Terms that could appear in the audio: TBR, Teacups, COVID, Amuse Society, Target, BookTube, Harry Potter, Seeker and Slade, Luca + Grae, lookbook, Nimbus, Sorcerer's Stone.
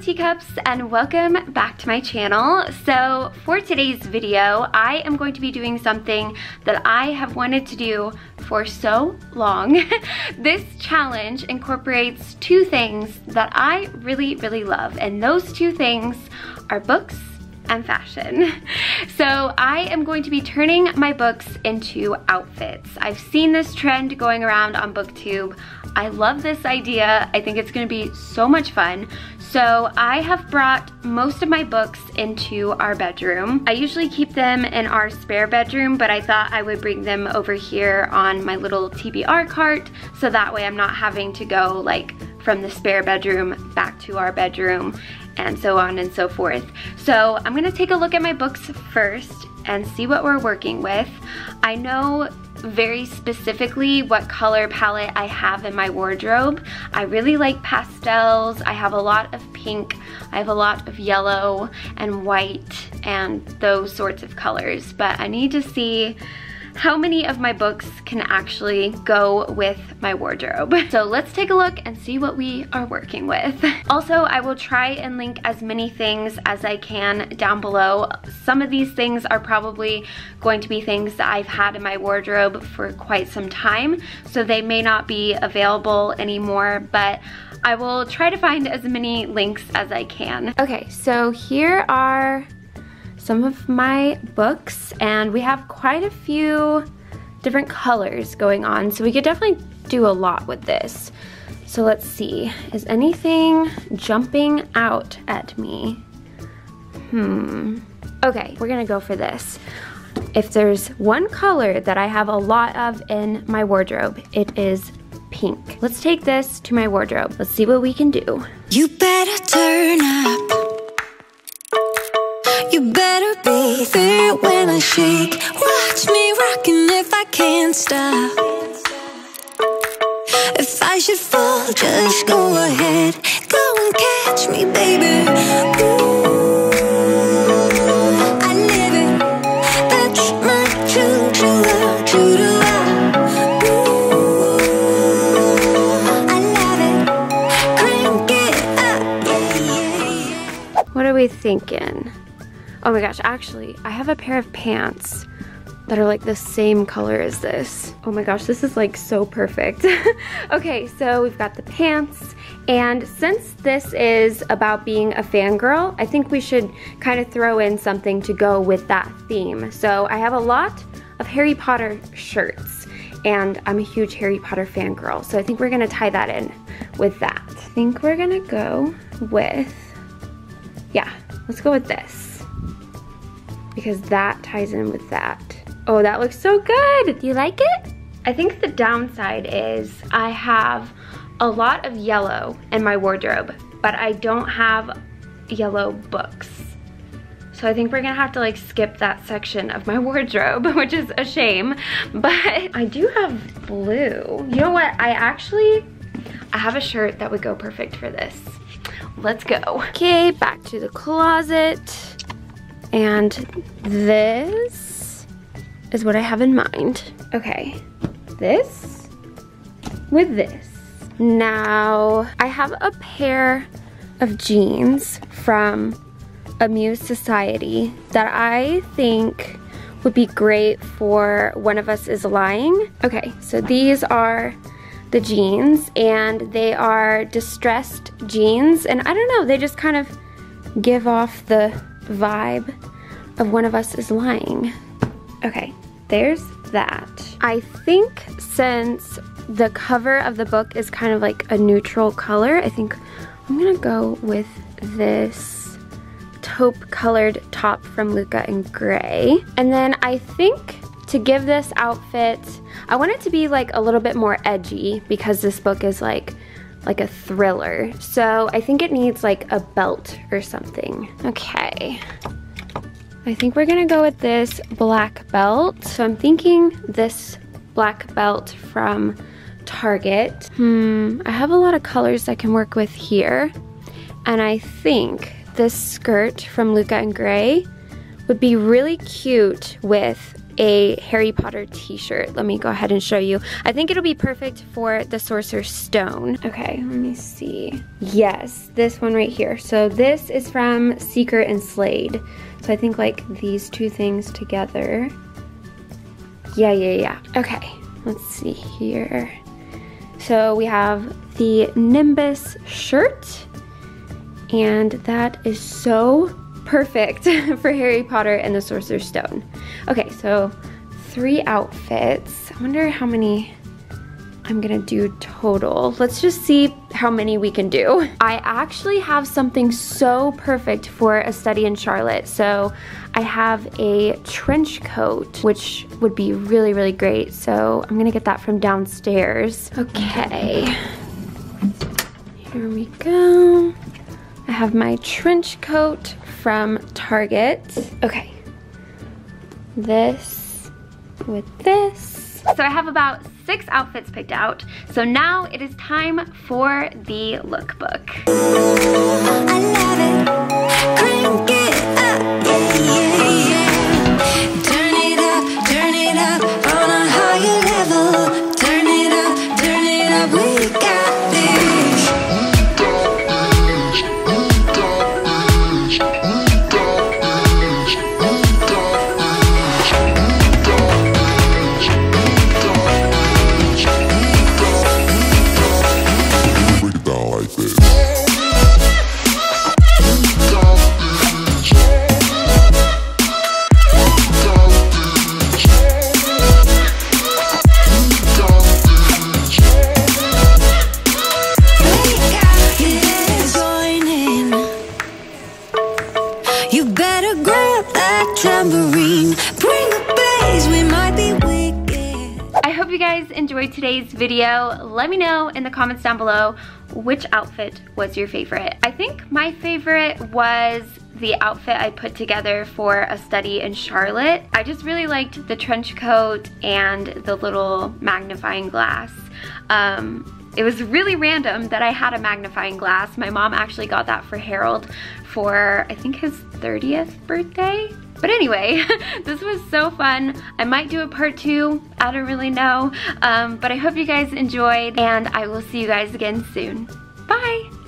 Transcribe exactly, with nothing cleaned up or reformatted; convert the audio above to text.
teacups and welcome back to my channel. So for today's video, I am going to be doing something that I have wanted to do for so long. This challenge incorporates two things that I really, really love, and those two things are books and fashion. So I am going to be turning my books into outfits. I've seen this trend going around on BookTube. I love this idea. I think it's gonna be so much fun. So I have brought most of my books into our bedroom. I usually keep them in our spare bedroom, but I thought I would bring them over here on my little T B R cart, so that way I'm not having to go like from the spare bedroom back to our bedroom and so on and so forth. So I'm gonna take a look at my books first and see what we're working with. I know very specifically what color palette I have in my wardrobe. I really like pastels. I have a lot of pink, I have a lot of yellow and white and those sorts of colors, but I need to see how many of my books can actually go with my wardrobe. So let's take a look and see what we are working with. Also, I will try and link as many things as I can down below. Some of these things are probably going to be things that I've had in my wardrobe for quite some time, so they may not be available anymore, but I will try to find as many links as I can. Okay, so here are some of my books, and we have quite a few different colors going on, so we could definitely do a lot with this. So let's see, is anything jumping out at me? Hmm, okay, we're gonna go for this. If there's one color that I have a lot of in my wardrobe, it is pink. Let's take this to my wardrobe. Let's see what we can do. You better turn up. You better be there when I shake. Watch me rockin' if I can't stop. If I should fall, just go ahead. Go and catch me, baby. Ooh, I live it. That's my true, true love, true to love. Ooh, I love it. Crank it up, yeah, yeah, yeah. What are we thinking? Oh my gosh, actually, I have a pair of pants that are like the same color as this. Oh my gosh, this is like so perfect. Okay, so we've got the pants, and since this is about being a fangirl, I think we should kind of throw in something to go with that theme. So I have a lot of Harry Potter shirts, and I'm a huge Harry Potter fangirl, so I think we're gonna tie that in with that. I think we're gonna go with, yeah, let's go with this, because that ties in with that. Oh, that looks so good. Do you like it? I think the downside is I have a lot of yellow in my wardrobe, but I don't have yellow books. So I think we're gonna have to like skip that section of my wardrobe, which is a shame, but I do have blue. You know what, I actually, I have a shirt that would go perfect for this. Let's go. Okay, back to the closet. And this is what I have in mind. Okay, this with this. Now, I have a pair of jeans from Amuse Society that I think would be great for One of Us is Lying. Okay, so these are the jeans, and they are distressed jeans, and I don't know, they just kind of give off the vibe of One of Us is Lying. Okay, there's that. I think since the cover of the book is kind of like a neutral color, I think I'm gonna go with this taupe colored top from Luca and Grae. And then I think to give this outfit, I want it to be like a little bit more edgy, because this book is like like a thriller. So I think it needs like a belt or something. Okay, I think we're gonna go with this black belt. So I'm thinking this black belt from Target. Hmm, I have a lot of colors I can work with here. And I think this skirt from Luca and Grae would be really cute with a Harry Potter t-shirt. Let me go ahead and show you. I think it'll be perfect for the Sorcerer's Stone. Okay, let me see. Yes, this one right here. So this is from Seeker and Slade. So I think like these two things together. Yeah, yeah, yeah. Okay, let's see here. So we have the Nimbus shirt, and that is so perfect for Harry Potter and the Sorcerer's Stone. Okay, so three outfits. I wonder how many I'm gonna do total. Let's just see how many we can do. I actually have something so perfect for a study in Charlotte. So I have a trench coat, which would be really, really great. So I'm gonna get that from downstairs. Okay, here we go. I have my trench coat from Target. Okay, this with this. So I have about six outfits picked out. So now it is time for the lookbook. I love it. Crank it up. Yeah, yeah, yeah. Turn it up, turn it up on a higher level. Turn it up, turn it up. We got today's video. Let me know in the comments down below which outfit was your favorite. I think my favorite was the outfit I put together for a study in Charlotte. I just really liked the trench coat and the little magnifying glass. Um, It was really random that I had a magnifying glass. My mom actually got that for Harold for, I think, his thirtieth birthday. But anyway, this was so fun. I might do a part two, I don't really know. Um, but I hope you guys enjoyed, and I will see you guys again soon. Bye!